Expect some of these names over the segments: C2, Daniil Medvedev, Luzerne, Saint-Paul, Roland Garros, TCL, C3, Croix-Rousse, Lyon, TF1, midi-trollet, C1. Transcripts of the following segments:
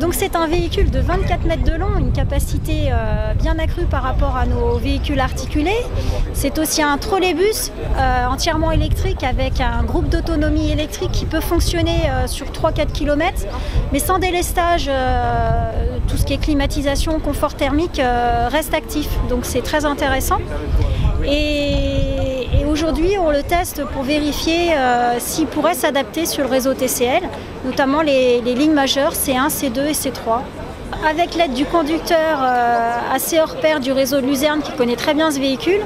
Donc c'est un véhicule de 24 mètres de long, une capacité bien accrue par rapport à nos véhicules articulés. C'est aussi un trolleybus entièrement électrique avec un groupe d'autonomie électrique qui peut fonctionner sur 3-4 km, mais sans délestage, tout ce qui est climatisation, confort thermique reste actif. Donc c'est très intéressant. Et aujourd'hui, on le teste pour vérifier s'il pourrait s'adapter sur le réseau TCL, notamment les lignes majeures C1, C2 et C3. Avec l'aide du conducteur assez hors pair du réseau de Luzerne qui connaît très bien ce véhicule,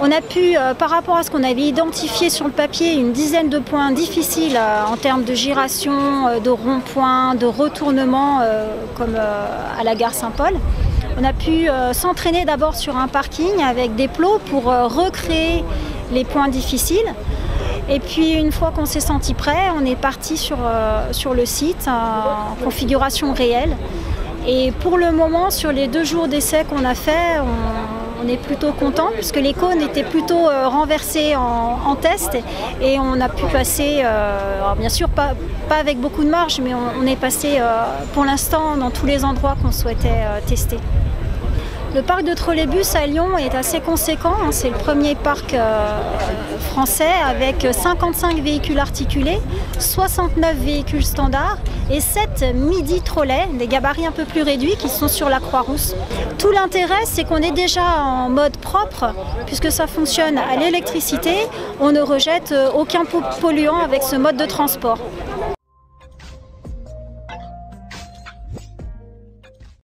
on a pu, par rapport à ce qu'on avait identifié sur le papier, une dizaine de points difficiles en termes de giration, de ronds-points, de retournement, comme à la gare Saint-Paul. On a pu s'entraîner d'abord sur un parking avec des plots pour recréer les points difficiles. Et puis une fois qu'on s'est senti prêt, on est parti sur le site en configuration réelle. Et pour le moment, sur les 2 jours d'essai qu'on a fait, on est plutôt content puisque les cônes étaient plutôt renversés en test et on a pu passer, alors bien sûr pas avec beaucoup de marge, mais on est passé pour l'instant dans tous les endroits qu'on souhaitait tester. Le parc de trolleybus à Lyon est assez conséquent, hein, c'est le premier parc français avec 55 véhicules articulés, 69 véhicules standards et 7 midi-trollets, des gabarits un peu plus réduits qui sont sur la Croix-Rousse. Tout l'intérêt, c'est qu'on est déjà en mode propre, puisque ça fonctionne à l'électricité, on ne rejette aucun polluant avec ce mode de transport.